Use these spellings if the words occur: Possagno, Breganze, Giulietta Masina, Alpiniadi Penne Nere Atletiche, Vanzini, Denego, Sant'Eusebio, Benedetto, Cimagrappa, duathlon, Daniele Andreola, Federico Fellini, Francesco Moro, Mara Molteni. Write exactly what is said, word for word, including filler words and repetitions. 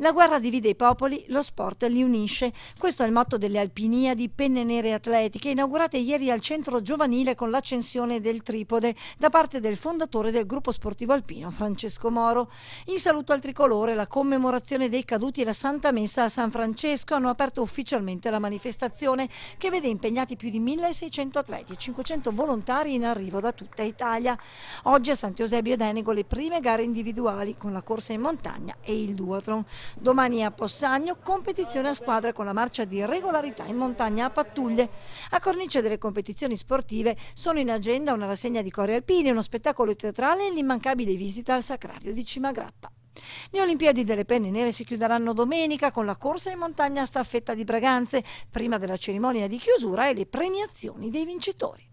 La guerra divide i popoli, lo sport li unisce. Questo è il motto delle Alpiniadi Penne Nere Atletiche, inaugurate ieri al centro giovanile con l'accensione del tripode da parte del fondatore del gruppo sportivo alpino, Francesco Moro. In saluto al tricolore, la commemorazione dei caduti e la Santa Messa a San Francesco hanno aperto ufficialmente la manifestazione, che vede impegnati più di milleseicento atleti e cinquecento volontari in arrivo da tutta Italia. Oggi a Sant'Eusebio e Denego le prime gare individuali, con la corsa in montagna e il duathlon. Domani a Possagno competizione a squadra con la marcia di regolarità in montagna a pattuglie. A cornice delle competizioni sportive sono in agenda una rassegna di cori alpini, uno spettacolo teatrale e l'immancabile visita al sacrario di Cimagrappa. Le Olimpiadi delle Penne Nere si chiuderanno domenica con la corsa in montagna a staffetta di Breganze, prima della cerimonia di chiusura e le premiazioni dei vincitori.